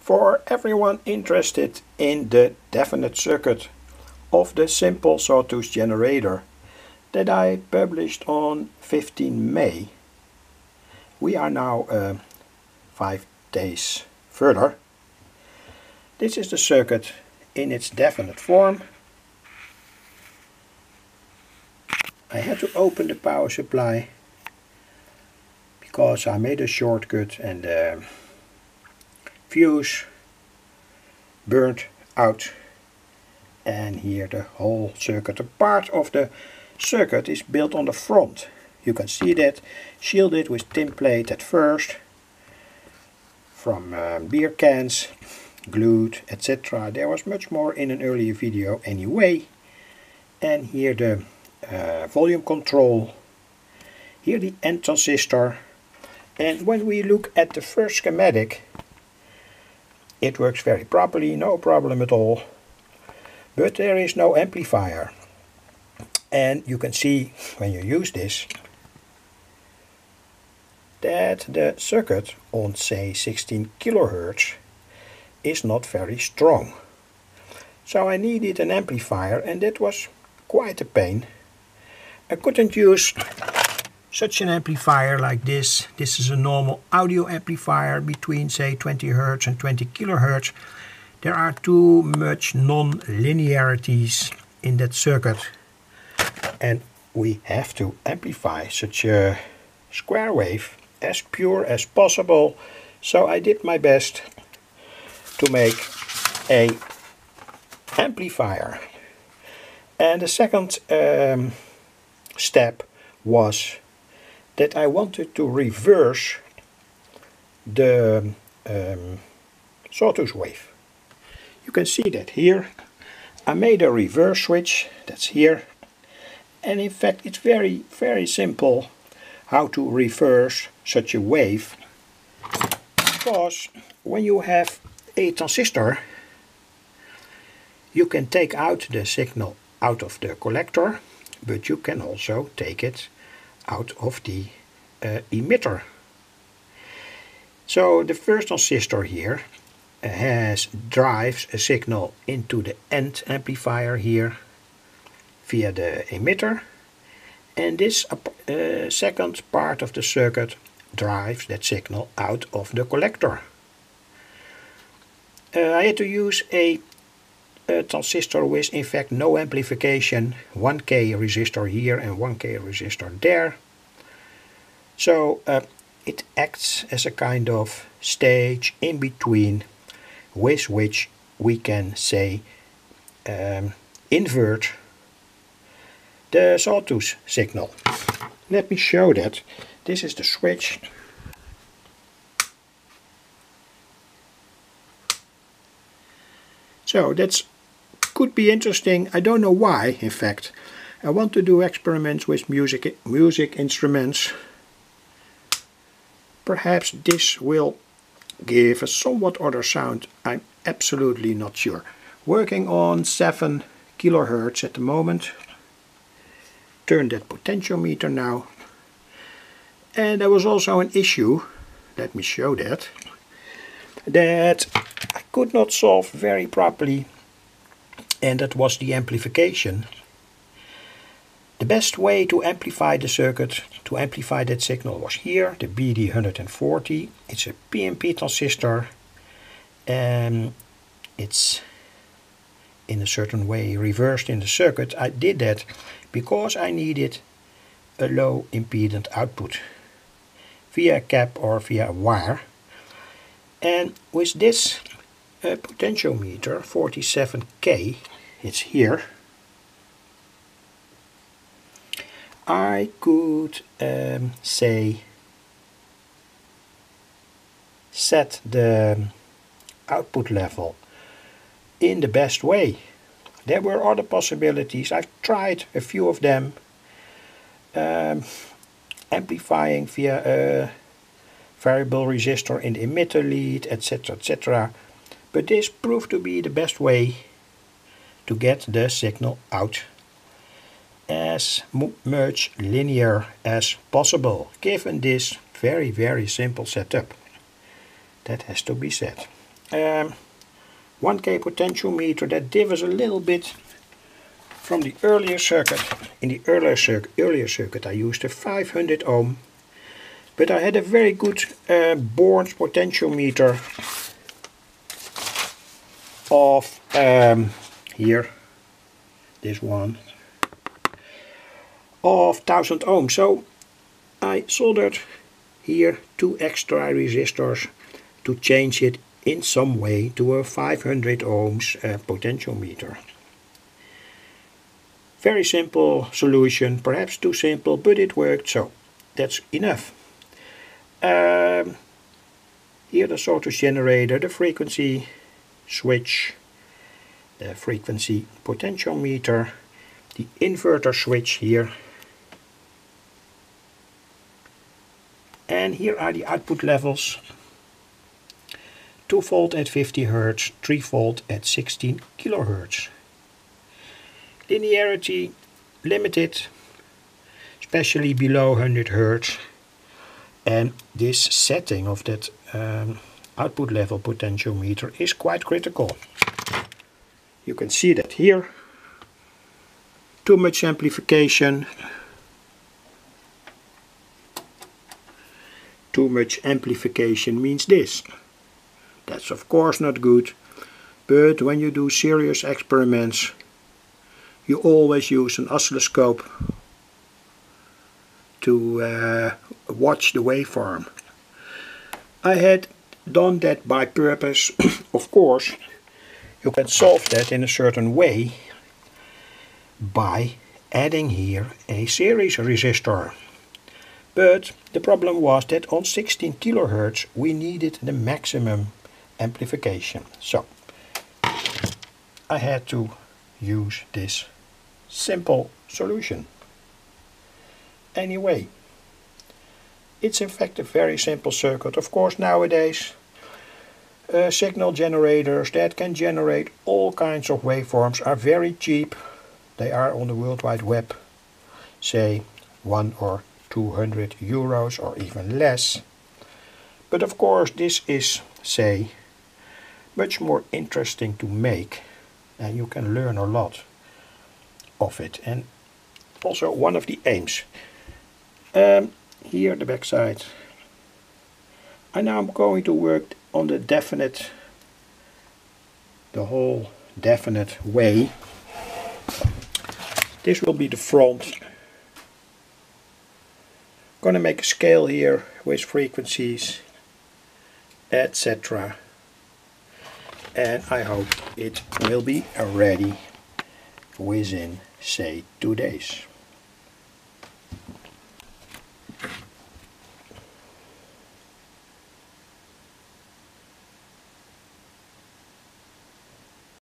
for everyone interested in the definite circuit of the simple sawtooth generator that I published on 15 May. We are now 5 days further. This is the circuit in its definite form. I had to open the power supply because I made a shortcut and the fuse burnt out. And here the whole circuit, a part of the circuit is built on the front. You can see that, shielded with tin plate at first, from beer cans, glued, etc. There was much more in an earlier video anyway. And here the volume control, here the end transistor. And when we look at the first schematic, it works very properly, no problem at all. But there is no amplifier. And you can see when you use this that the circuit on say 16 kilohertz is not very strong. So I needed an amplifier, and that was quite a pain. I couldn't use such an amplifier like this. This is a normal audio amplifier between say 20 hertz and 20 kilohertz. There are too much non-linearities in that circuit. And we have to amplify such a square wave as pure as possible. So I did my best to make an amplifier. And the second step was that I wanted to reverse the sawtooth wave. You can see that here. I made a reverse switch, that's here. And in fact it's very simple how to reverse such a wave, because when you have a transistor you can take out the signal out of the collector, but you can also take it out of the emitter. So the first transistor here drives a signal into the end amplifier here via the emitter, and this second part of the circuit drives that signal out of the collector. I had to use a transistor with in fact no amplification, 1K resistor here and 1K resistor there. So it acts as a kind of stage in between, with which we can say invert the sawtooth signal. Let me show that. This is the switch. So that could be interesting. I don't know why, in fact. I want to do experiments with music instruments. Perhaps this will give a somewhat other sound. I'm absolutely not sure. Working on 7 kilohertz at the moment. Turn that potentiometer now. And there was also an issue, let me show that, that I could not solve very properly, and that was the amplification. The best way to amplify the circuit, to amplify that signal, was here, the BD140. It's a PNP transistor, and it's in a certain way reversed in the circuit. I did that because I needed a low impedance output via a cap or via a wire. And with this potentiometer 47K, it's here, I could say set the output level in the best way. There were other possibilities. I've tried a few of them. Amplifying via a variable resistor in the emitter lead, etc, etc. But this proved to be the best way to get the signal out as much linear as possible, given this very simple setup. That has to be said. 1K potentiometer. That differs a little bit from the earlier circuit. In the earlier circuit I used a 500 ohm, but I had a very good Born's potentiometer of here, this one, of 1000 ohms. So I soldered here two extra resistors to change it in some way to a 500 ohms potentiometer. Very simple solution, perhaps too simple, but it worked, so that's enough. Here the sawtooth generator, the frequency switch, the frequency potentiometer, the inverter switch here, and here are the output levels: 2V at 50 Hz, 3V at 16 kHz. Linearity limited, especially below 100 Hz, and this setting of that output level potentiometer is quite critical. You can see that here. Too much amplification, too much amplification means this. That's of course not good, but when you do serious experiments you always use an oscilloscope to watch the waveform. I had done that by purpose. Of course you can solve that in a certain way by adding here a series resistor, but the problem was that on 16 kHz we needed the maximum amplification, so I had to use this simple solution. Anyway, it's in fact a very simple circuit. Of course nowadays signal generators that can generate all kinds of waveforms are very cheap. They are on the World Wide Web, say 100 or 200 euros or even less. But of course this is, say, much more interesting to make, and you can learn a lot of it. And also one of the aims. Here the backside. And now I'm going to work on the definite, the whole definite way. This will be the front. I'm going to make a scale here with frequencies, etc. And I hope it will be ready within, say, 2 days.